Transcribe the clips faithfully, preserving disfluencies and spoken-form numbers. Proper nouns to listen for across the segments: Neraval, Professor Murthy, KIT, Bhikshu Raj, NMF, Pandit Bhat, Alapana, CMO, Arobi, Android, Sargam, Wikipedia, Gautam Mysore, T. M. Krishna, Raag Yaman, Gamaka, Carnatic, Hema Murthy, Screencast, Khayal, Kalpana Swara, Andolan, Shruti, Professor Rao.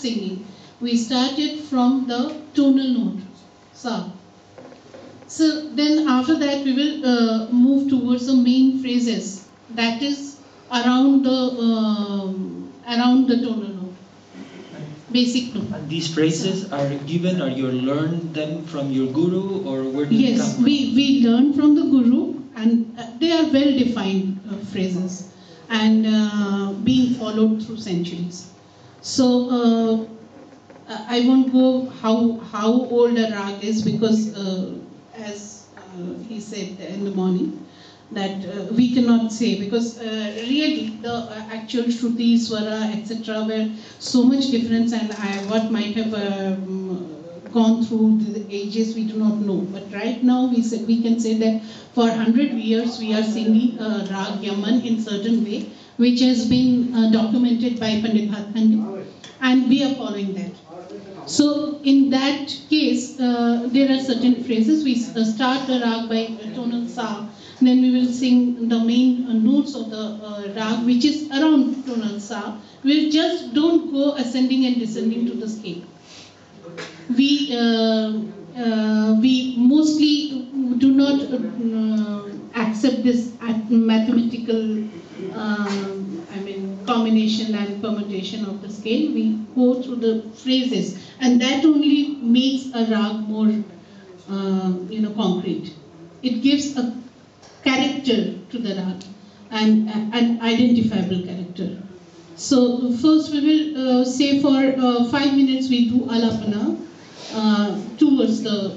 singing. We started from the tonal note, sa. So then after that we will uh, move towards the main phrases, that is around the uh, around the tonal note, basic note. And these phrases are given, or you learn them from your guru, or where do you come from? Yes, we, we learn from the guru, and they are well defined uh, phrases and uh, being followed through centuries. So uh, I won't go how, how old a rag is, because uh, as uh, he said in the morning, that uh, we cannot say, because uh, really the uh, actual Shruti, Swara, et cetera were so much different, and I, what might have um, gone through the ages we do not know. But right now we said, we can say that for one hundred years we are singing uh, Raag Yaman in certain way, which has been uh, documented by Pandit Bhat, and we are following that. So in that case, uh, there are certain phrases. We uh, start the rag by uh, tonal sa, then we will sing the main uh, notes of the uh, rag, which is around tonal sa. We just don't go ascending and descending to the scale. We uh, uh, we mostly do not uh, accept this mathematical um, I mean combination and permutation of the scale. We go through the phrases, and that only makes a rag more uh, you know concrete. It gives a character to the rag, and an identifiable character. So first we will uh, say for uh, five minutes we do alapana uh, towards the uh,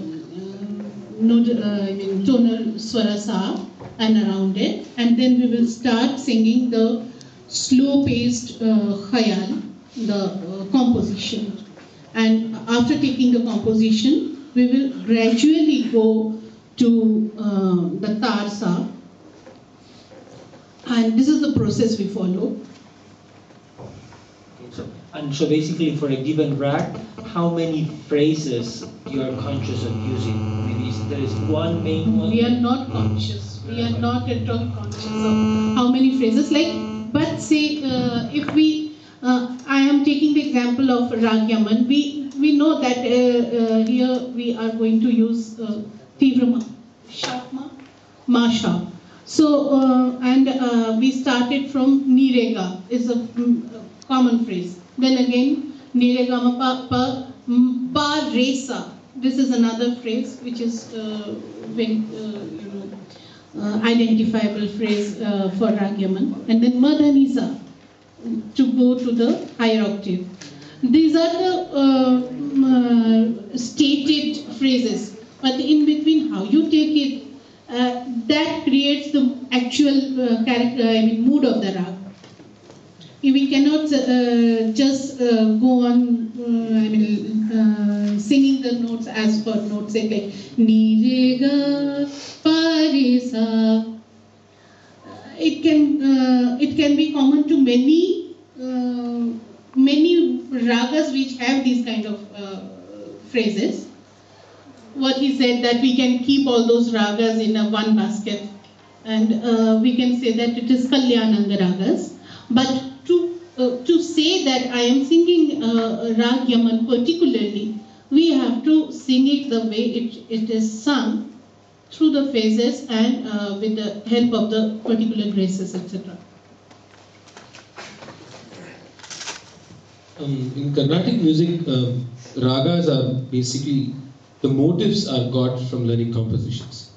node, uh, I mean tonal swara sa and around it, and then we will start singing the slow-paced uh, khayal, the uh, composition. And after taking the composition, we will gradually go to uh, the tar sa, and this is the process we follow. So, and so basically for a given rag, how many phrases you are conscious of using? Maybe is, there is one main one? We are not conscious. We are not at all conscious of how many phrases. Like, but say, uh, if we, uh, I am taking the example of Raag Yaman, we, we know that uh, uh, here we are going to use uh, Tivrama, Shapma, Masha. So, uh, and uh, we started from Nirega, is a um, common phrase. Then again, Niregama pa, pa, pa resa. This is another phrase which is uh, very uh, you know, uh, identifiable phrase uh, for Raag Yaman. And then Madhanisa, to go to the higher octave. These are the uh, uh, stated phrases. But in between, how you take it, uh, that creates the actual uh, character, I mean, mood of the rag. We cannot uh, just uh, go on uh, I mean, uh, singing the notes as per notes, say like Ni Re Ga Pa Re Sa. It can uh, it can be common to many uh, many ragas which have these kind of uh, phrases. What he said, that we can keep all those ragas in a one basket, and uh, we can say that it is Kalyananga ragas. But to uh, to say that I am singing uh, Raag Yaman particularly, we have to sing it the way it, it is sung, through the phases and uh, with the help of the particular graces, et cetera. Um, in Carnatic music, uh, ragas are basically, the motives are got from learning compositions.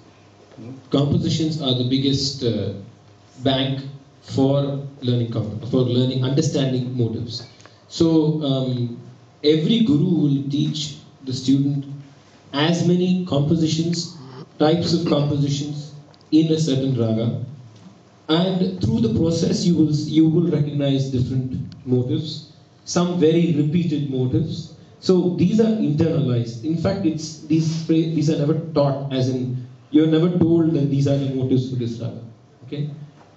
Compositions are the biggest uh, bank for learning, for learning, understanding motives. So um, every guru will teach the student as many compositions, types of compositions in a certain raga, and through the process you will you will recognize different motives, some very repeated motives. So these are internalized. In fact, it's these these are never taught, as in you are never told that these are the motives for this raga. Okay.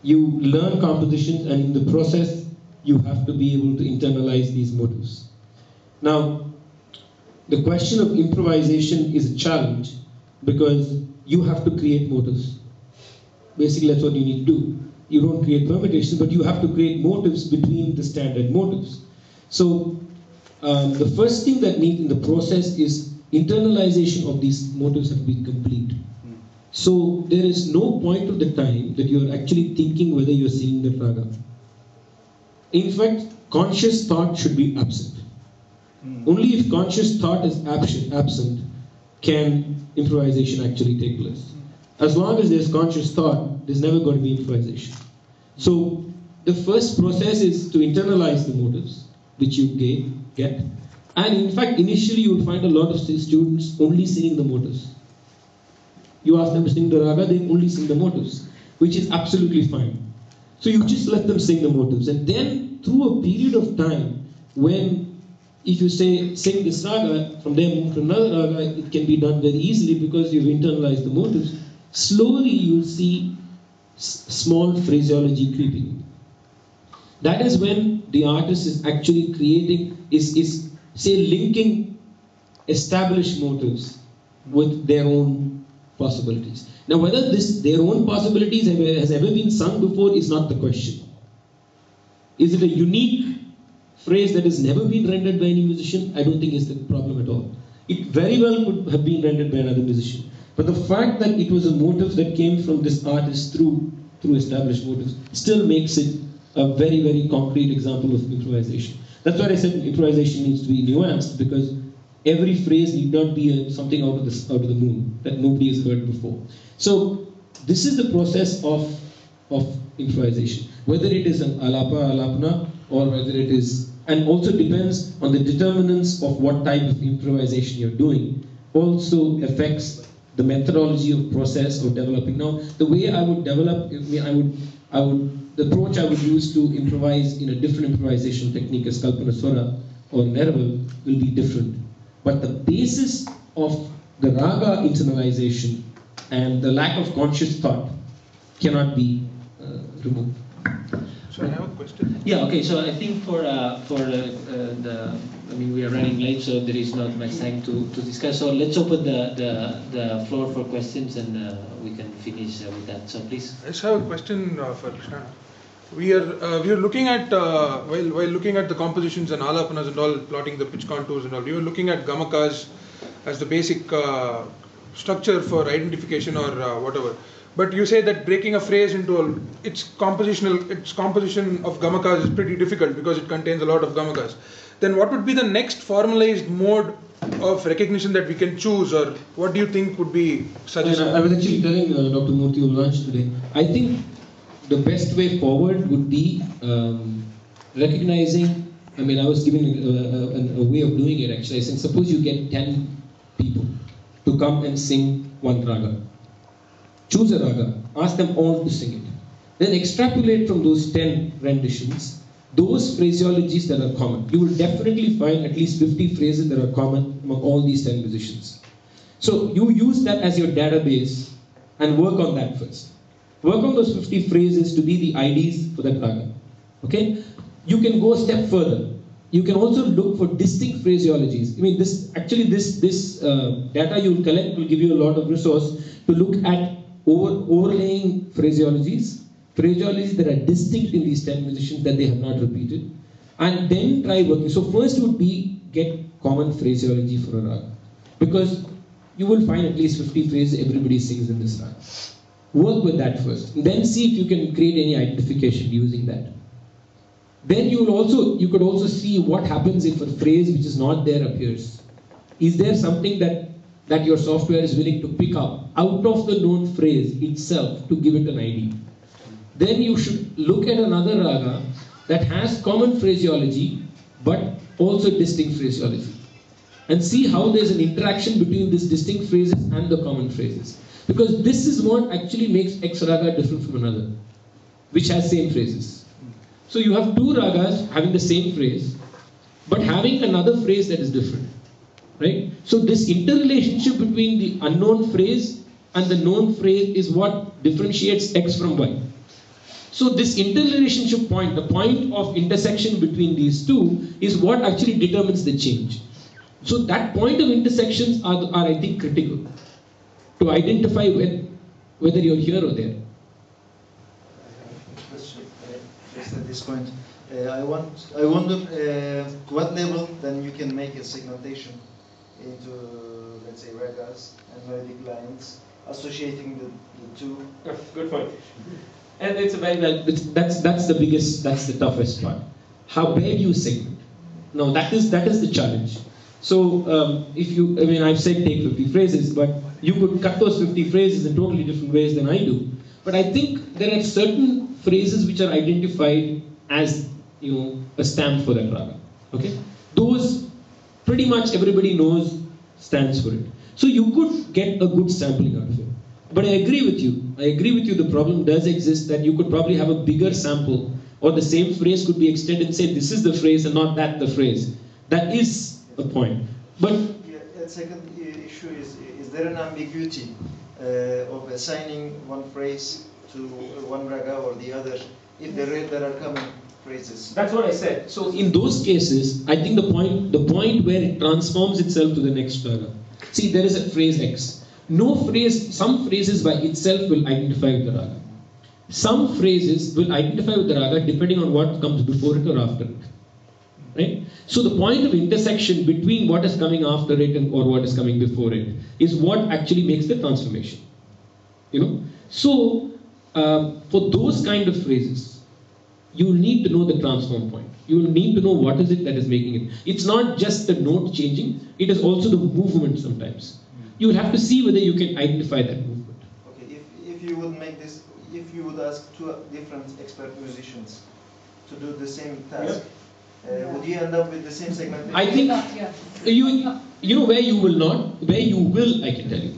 You learn compositions, and in the process you have to be able to internalize these motives. Now, the question of improvisation is a challenge, because you have to create motives. Basically, that's what you need to do. You don't create permutations, but you have to create motives between the standard motives. So Um, the first thing that needs in the process is internalization of these motives have to be complete. Mm. So there is no point of the time that you are actually thinking whether you are singing the raga. In fact, conscious thought should be absent. Mm. Only if conscious thought is absent can improvisation actually take place. Mm. As long as there is conscious thought, there is never going to be improvisation. So the first process is to internalize the motives which you gave, get. And in fact, initially you will find a lot of students only singing the motives. You ask them to sing the raga, they only sing the motives, which is absolutely fine. So you just let them sing the motives. And then through a period of time, when if you say, sing this raga, from there move to another raga, it can be done very easily because you've internalized the motives. Slowly you'll see s small phraseology creeping. That is when the artist is actually creating, is, is say linking established motives with their own possibilities. Now whether this their own possibilities have, has ever been sung before is not the question. Is it a unique phrase that has never been rendered by any musician? I don't think is the problem at all. It very well could have been rendered by another musician. But the fact that it was a motive that came from this artist through, through established motives still makes it a very, very concrete example of improvisation. That's why I said improvisation needs to be nuanced, because every phrase need not be a, something out of, the, out of the moon that nobody has heard before. So this is the process of, of improvisation, whether it is an alapa, alapna, or whether it is, and also depends on the determinants of what type of improvisation you're doing, also affects the methodology of process of developing. Now, the way I would develop, I would, I would the approach I would use to improvise in a different improvisation technique as Kalpana Swara or Neraval will be different. But the basis of the raga internalization and the lack of conscious thought cannot be uh, removed. So I have a question. Yeah, okay, so I think for, uh, for uh, uh, the, I mean, we are running late, so there is not much time to, to discuss. So let's open the, the, the floor for questions and uh, we can finish uh, with that. So please. I just have a question uh, for Krishna. We are uh, we are looking at uh, while while looking at the compositions and alapanas and all, plotting the pitch contours and all. We were looking at gamakas as the basic uh, structure for identification or uh, whatever. But you say that breaking a phrase into a, its compositional its composition of gamakas is pretty difficult because it contains a lot of gamakas. Then what would be the next formalized mode of recognition that we can choose, or what do you think would be suggested? I was actually telling uh, Doctor Murthy over lunch today. I think the best way forward would be um, recognizing, I mean I was giving a, a, a way of doing it actually, I said suppose you get ten people to come and sing one raga. Choose a raga, ask them all to sing it. Then extrapolate from those ten renditions, those phraseologies that are common. You will definitely find at least fifty phrases that are common among all these ten musicians. So you use that as your database and work on that first. Work on those fifty phrases to be the I Ds for that raga. Okay? You can go a step further. You can also look for distinct phraseologies. I mean, this actually this this uh, data you will collect will give you a lot of resource to look at over, overlaying phraseologies, phraseologies that are distinct in these ten musicians that they have not repeated, and then try working. So first would be get common phraseology for a raga, because you will find at least fifty phrases everybody sings in this raga. Work with that first, and then see if you can create any identification using that. Then you will also you could also see what happens if a phrase which is not there appears. Is there something that that your software is willing to pick up out of the known phrase itself to give it an I D? Then you should look at another raga that has common phraseology but also distinct phraseology, and see how there is an interaction between these distinct phrases and the common phrases. Because this is what actually makes X raga different from another, which has same phrases. So you have two ragas having the same phrase, but having another phrase that is different, right? So this interrelationship between the unknown phrase and the known phrase is what differentiates X from Y. So this interrelationship point, the point of intersection between these two, is what actually determines the change. So that point of intersections are, are I think, critical to identify when, whether you're here or there. Just at this point, Uh, I want. I wonder uh, to what level then you can make a segmentation into, let's say, Ragas and Vedic lines, associating the, the two. Oh, good point. And it's a very well. That's that's the biggest. That's the toughest one. How where do you segment? No, that is that is the challenge. So um, if you, I mean, I've said take fifty phrases, but you could cut those fifty phrases in totally different ways than I do. But I think there are certain phrases which are identified as, you know, a stamp for that raga. Okay, those pretty much everybody knows stands for it. So you could get a good sampling out of it. But I agree with you. I agree with you. The problem does exist that you could probably have a bigger sample, or the same phrase could be extended and say this is the phrase and not that the phrase. That is a point. But yeah, the second issue is: is there an ambiguity uh, of assigning one phrase to one raga or the other? If there are common phrases. That's what I said. So in those cases, I think the point the point where it transforms itself to the next raga. See, there is a phrase X. No phrase, some phrases by itself will identify with the raga. Some phrases will identify with the raga depending on what comes before it or after it. Right? So the point of intersection between what is coming after it and or what is coming before it is what actually makes the transformation. You know? So Uh, for those kind of phrases, you need to know the transform point. You need to know what is it that is making it. It's not just the note changing, it is also the movement sometimes. You will have to see whether you can identify that movement. Okay, if, if you would make this, if you would ask two different expert musicians to do the same task, yeah. Uh, yeah. would you end up with the same segmentation? I think, yeah. you, you know where you will not, where you will, I can tell you.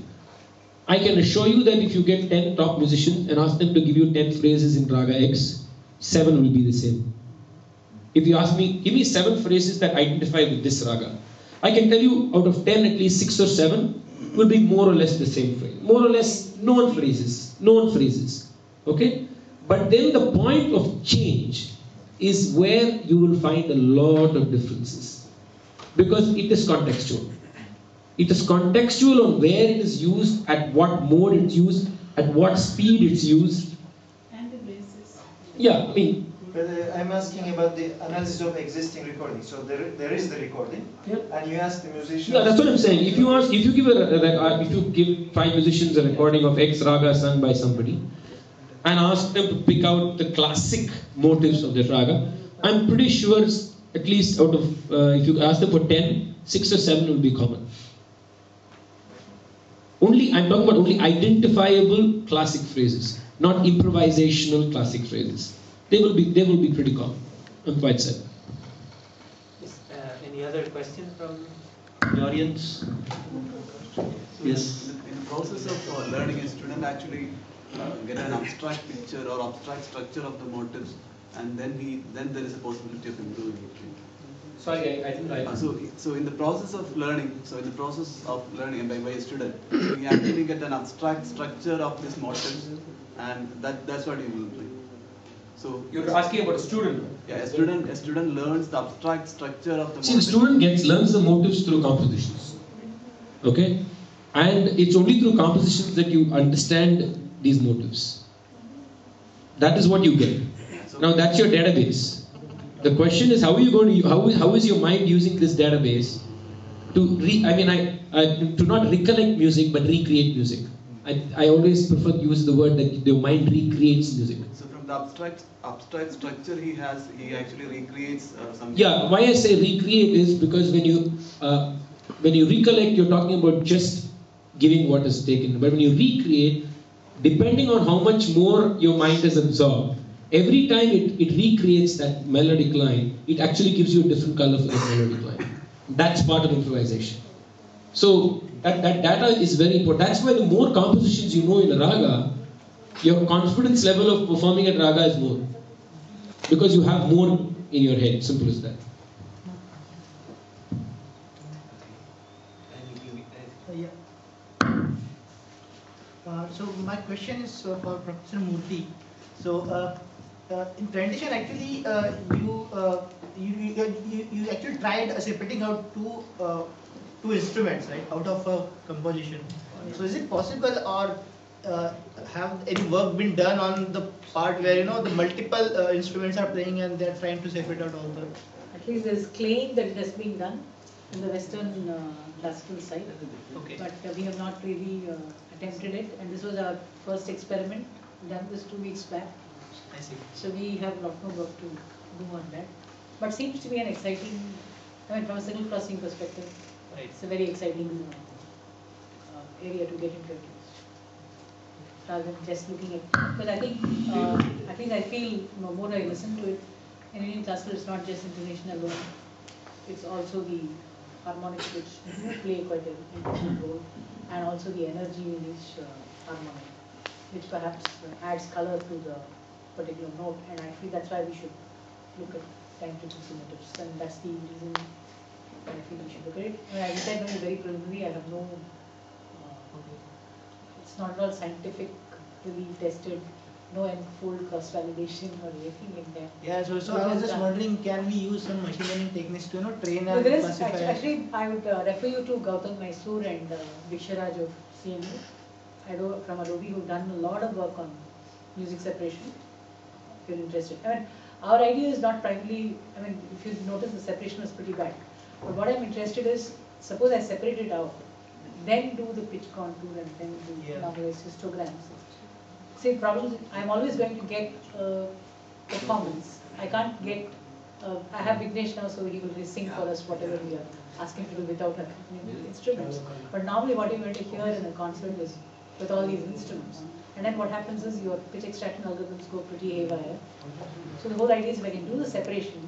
I can assure you that if you get ten top musicians and ask them to give you ten phrases in Raga X, seven will be the same. If you ask me, give me seven phrases that identify with this Raga, I can tell you out of ten, at least six or seven will be more or less the same phrase. More or less known phrases, known phrases, okay? But then the point of change is where you will find a lot of differences because it is contextual. It is contextual on where it is used, at what mode it's used, at what speed it's used. And the basis. Yeah, I mean. But uh, I'm asking about the analysis of existing recording. So there, there is the recording, yeah. And you ask the musician. Yeah, that's what I'm saying. If you ask, if you give a, a, a if you give five musicians a recording of X raga sung by somebody, and ask them to pick out the classic motives of the raga, I'm pretty sure at least out of uh, if you ask them for ten, six or seven will be common. Only, I'm talking about only identifiable classic phrases, not improvisational classic phrases. They will be, they will be pretty common. I'm quite certain. Yes, uh, any other questions from the audience? So yes. In the process of uh, learning, a student actually uh, get an abstract picture or abstract structure of the motives, and then he, then there is a possibility of improving it. Sorry, I didn't write. So, so in the process of learning, so in the process of learning by, by a student, we actually get an abstract structure of these motives, and that that's what you will do. So you're asking about a student. Yeah, a student, a student learns the abstract structure of the. See, motives. The student gets learns the motives through compositions. Okay, and it's only through compositions that you understand these motives. That is what you get. So, now that's your database. The question is, how are you going to, how, how is your mind using this database to, re, I mean, I, I to not recollect music, but recreate music. I, I always prefer to use the word that your mind recreates music. So from the abstract, abstract structure he has, he actually recreates uh, something. Yeah, why I say recreate is because when you, uh, when you recollect, you're talking about just giving what is taken. But when you recreate, depending on how much more your mind is absorbed, every time it, it recreates that melodic line, it actually gives you a different color for the melodic line. That's part of improvisation. So that, that data is very important. That's why the more compositions you know in a raga, your confidence level of performing a raga is more. Because you have more in your head, simple as that. Uh, so my question is for Professor Murthy. So, uh, Uh, in transition, actually, uh, you, uh, you, you you you actually tried uh, separating out two uh, two instruments, right, out of a composition. So, is it possible, or uh, have any work been done on the part where, you know, the multiple uh, instruments are playing and they're trying to separate out all the... At least there's claim that it has been done in the western uh, classical side. Okay. But uh, we have not really uh, attempted it, and this was our first experiment, done this two weeks back. I see. So we have a lot more work to do on that. But seems to be an exciting, I mean, from a signal crossing perspective, right, it's a very exciting uh, area to get introduced, rather than just looking at. Because I think, uh, I think I feel, you know, more I listen to it, in Indian classical, it's not just intonation alone. It's also the harmonics which play quite an important role, and also the energy in each uh, harmonic, which perhaps uh, adds color to the particular note. And I feel that's why we should look at scientific symmetries, and that's the reason I feel we should look at it. I mean, I said no, very preliminary. I have no. Uh, it's not at all scientific, really tested. No enfold cross validation or anything like that. Yeah, so, so I was just wondering, can we use some machine learning techniques to, you know, train no, and classify? Actually, actually, I would uh, refer you to Gautam Mysore and uh, Bhikshu Raj of C M O, I do, from Arobi, who've done a lot of work on music separation. If you're interested, I mean, our idea is not primarily. I mean, if you notice, the separation was pretty bad. But what I'm interested is, suppose I separate it out, then do the pitch contour and then do yeah. normalized histograms. See, problems. I'm always going to get uh, performance. I can't get. Uh, I have Vignesh now, so he will sing for us whatever we are asking to do without accompanying instruments. But normally, what you're going to hear in a concert is with all these instruments. And then what happens is your pitch extraction algorithms go pretty haywire. So the whole idea is, if I can do the separation,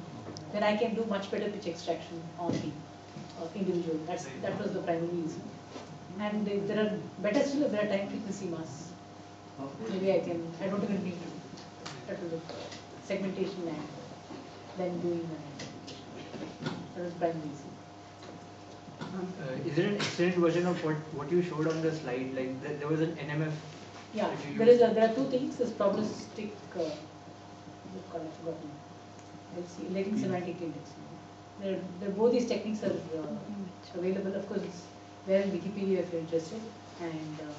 then I can do much better pitch extraction on the uh, individual. That's that was the primary reason. And if there are better still, if there are time frequency masks. Maybe I can, I don't even need to. That was a segmentation and then doing that. That was prime reason. Uh, is there an extended version of what, what you showed on the slide? Like there, there was an N M F? Yeah, there, is a, there are two things. There's probabilistic, uh, what's called, I've forgotten. Let's see, latent semantic index. There, there, both these techniques are uh, available. Of course, it's there in Wikipedia if you're interested. And uh,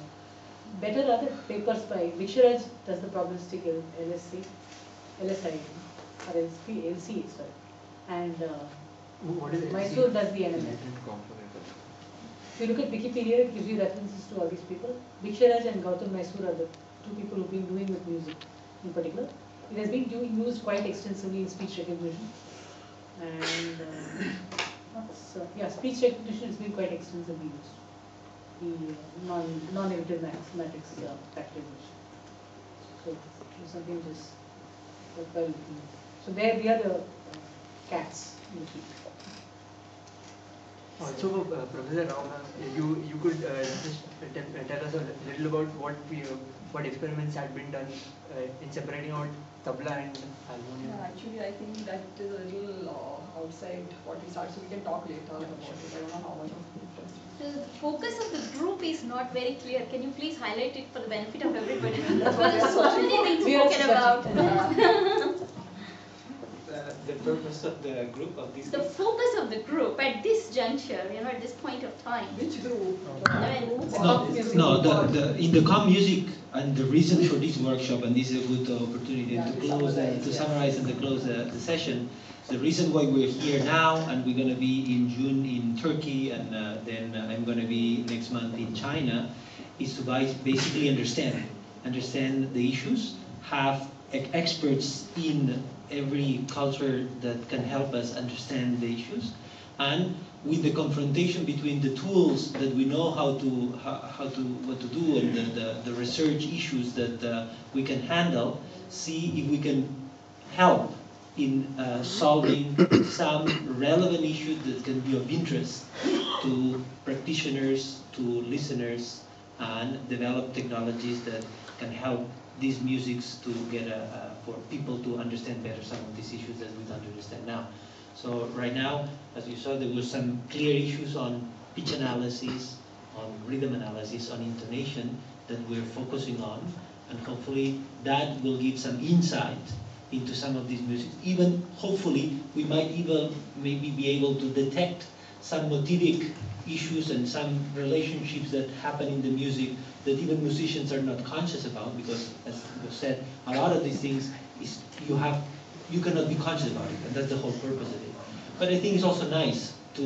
better are the papers by Bhikshu Raj does the probabilistic L S C, L S I, or L C, L C, sorry. And uh, what is Mysore does the N M F. If you look at Wikipedia, it gives you references to all these people. Bhikshu Raj and Gautam Mysore are the two people who've been doing with music in particular. It has been used quite extensively in speech recognition. And uh, so, yeah, speech recognition has been quite extensively used. The non non-negative mathematics uh, practitioners. So something just well. So there we are the uh, cats in the field. Also, uh, Professor Rao, you you could uh, just tell us a little about what we, uh, what experiments had been done uh, in separating out tabla and harmonium. Yeah, actually, I think that is a little uh, outside what we started, so we can talk later about it. I don't know how much. The focus of the group is not very clear. Can you please highlight it for the benefit of everybody? Because there's so many things spoken about. uh, the purpose of the group of these. The groups? Focus of the group at this juncture, you know, at this point of time. Which group? I mean, no, no the, the, in the calm music, and the reason for this workshop, and this is a good opportunity yeah, to close, uh, to summarize and to close uh, the session. The reason why we're here now, and we're going to be in June in Turkey, and uh, then I'm going to be next month in China, is to basically understand, understand the issues, have experts in every culture that can help us understand the issues, and with the confrontation between the tools that we know how to how, how to what to do and the the, the research issues that uh, we can handle, see if we can help in uh, solving some relevant issue that can be of interest to practitioners, to listeners, and develop technologies that can help these musics to get a, uh, for people to understand better some of these issues that we don't understand now. So right now, as you saw, there were some clear issues on pitch analysis, on rhythm analysis, on intonation that we're focusing on, and hopefully that will give some insight into some of these music. Even hopefully we might even maybe be able to detect some motivic issues and some relationships that happen in the music that even musicians are not conscious about, because as was said, a lot of these things is you have you cannot be conscious about it, and that's the whole purpose of it. But I think it's also nice to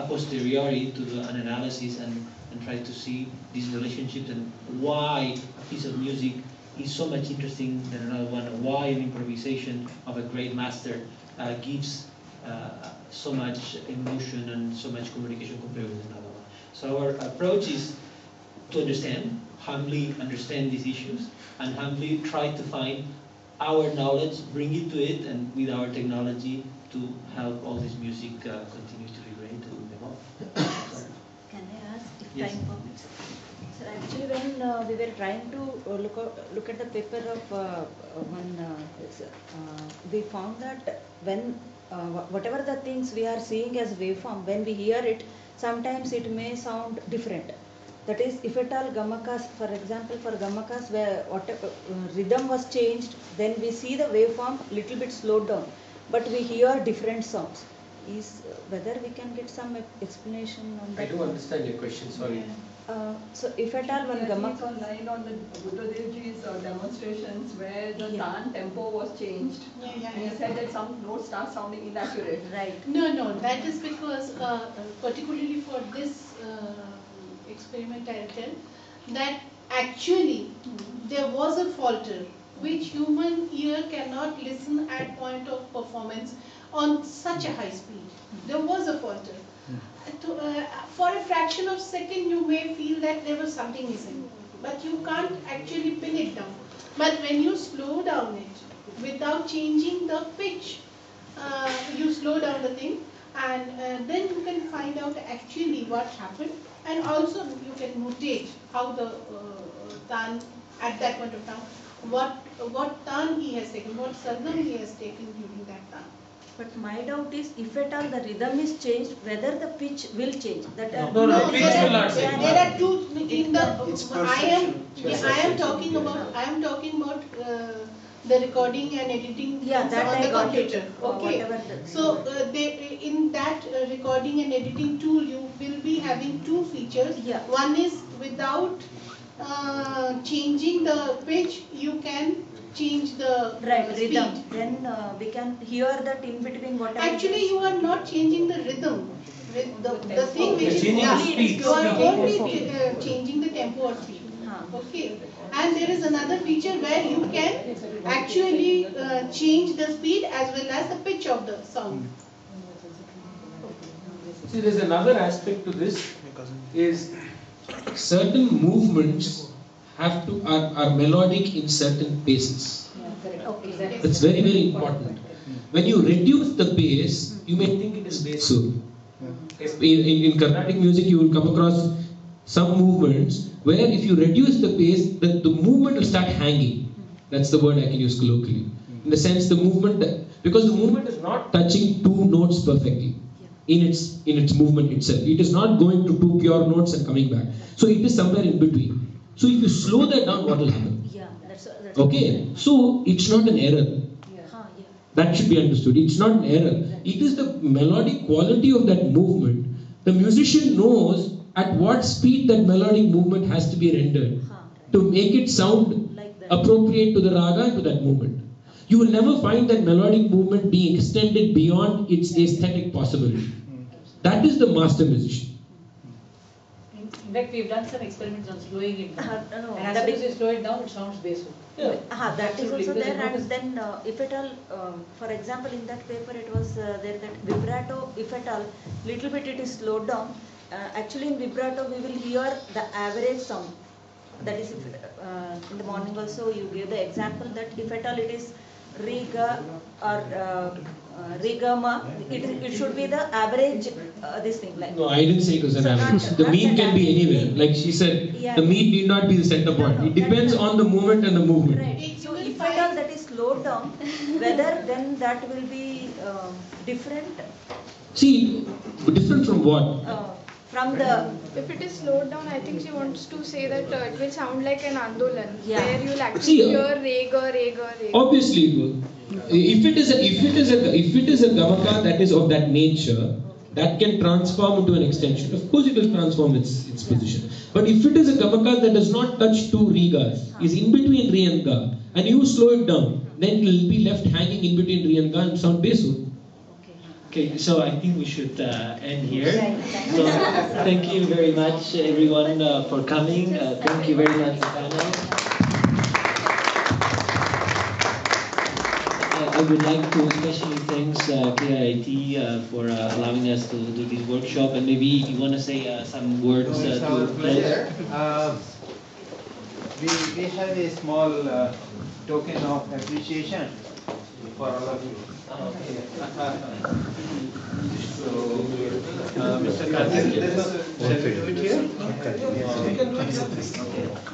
a posteriori to do an analysis and, and try to see these relationships and why a piece of music is so much interesting than another one, and why an improvisation of a great master uh, gives uh, so much emotion and so much communication compared with another one. So our approach is to understand, humbly understand these issues, and humbly try to find our knowledge, bring it to it, and with our technology to help all this music uh, continue to be great and evolve. Can I ask if yes. time permits? Sir, actually when uh, we were trying to uh, look, uh, look at the paper of uh, one, uh, uh, we found that when uh, whatever the things we are seeing as waveform, when we hear it, sometimes it may sound different. That is, if at all gamakas, for example, for gamakas where what, uh, rhythm was changed, then we see the waveform little bit slowed down, but we hear different sounds. Is uh, whether we can get some explanation on that? I do understand your question, sorry. Yeah. Uh, so if at all one gamaka... online on the Buddhadevji's uh, demonstrations where the yeah. tan tempo was changed. Yeah, yeah, and he yeah. said that some notes start sounding inaccurate. Right. No, no, that is because uh, particularly for this uh, experiment I tell that actually mm-hmm. there was a falter which human ear cannot listen at point of performance on such a high speed. Mm-hmm. There was a falter. Mm-hmm. to, uh, for a fraction of a second you may feel that there was something missing, but you can't actually pin it down. But when you slow down it without changing the pitch, uh, you slow down the thing, and uh, then you can find out actually what happened. And also you can mutate how the uh, tan at that point of time, what what tan he has taken, what sargam he has taken during that tan. But my doubt is, if at all the rhythm is changed, whether the pitch will change. That no, no, no, no, pitch will not change. There are two in the. I am yeah, I am talking about I am talking about uh, the recording and editing yeah, that on I the computer. Okay. The so uh, they in that uh, recording and editing tool you will be having two features. Yeah. One is without uh, changing the pitch, you can change the right, uh, speed. Rhythm. Then uh, we can hear that in between what. Actually, you are not changing the rhythm. The, the thing which is complete, you are only uh, changing the tempo or speed. Okay, and there is another feature where you can actually uh, change the speed as well as the pitch of the sound. See, there's another aspect to this, is certain movements have to are, are melodic in certain paces. It's very, very important. When you reduce the pace, you may think it is basul. In, in, in Carnatic music, you will come across some movements where if you reduce the pace, the, the movement will start hanging. That's the word I can use colloquially. In the sense, the movement, that, because the movement is not touching two notes perfectly in its in its movement itself. It is not going to two pure notes and coming back. So it is somewhere in between. So if you slow that down, what will happen? Yeah, that's, that's okay, so it's not an error. That should be understood. It's not an error. It is the melodic quality of that movement. The musician knows at what speed that melodic movement has to be rendered to make it sound appropriate to the raga and to that movement. You will never find that melodic movement being extended beyond its aesthetic possibility. That is the master musician. In fact, we've done some experiments on slowing it down. Uh, no, and as soon as you slow it down, it sounds basso. Yeah. Uh, that is also there. And then, uh, if at all, uh, for example, in that paper, it was uh, there that vibrato, if at all, little bit it is slowed down. Uh, actually, in vibrato, we will hear the average sound. That is, if, uh, in the morning also, you gave the example that if at all it is riga or uh, Uh, rigama, it, it should be the average, uh, this thing like. No, I didn't say it was an so average. Not, the not mean can be anywhere. Like she said, yeah. the mean need not be the center point. No, no, it depends on the movement and the movement. Right. So if at all that is slowed down, whether then that will be uh, different? See, different from what? Uh, from the... If it is slowed down, I think she wants to say that uh, it will sound like an andolan. Yeah. Where you will actually See, hear rega, rega, rega. Obviously, it will. If it is a if it is a if it is a gamaka that is of that nature, that can transform into an extension. Of course it will transform its, its position. But if it is a kapaka that does not touch two rigas, is in between ri and ga, and you slow it down, then it will be left hanging in between ri and ga and sound basu. Okay, so I think we should uh, end here. So thank you very much everyone uh, for coming. Uh, thank you very much, Anna. I would like to especially thank uh, K I T uh, for uh, allowing us to do this workshop, and maybe you want to say uh, some words uh, to pleasure. Uh, we, we have a small uh, token of appreciation for all of you. Okay. So, uh, Mister Carnatic, let's do it here. Okay.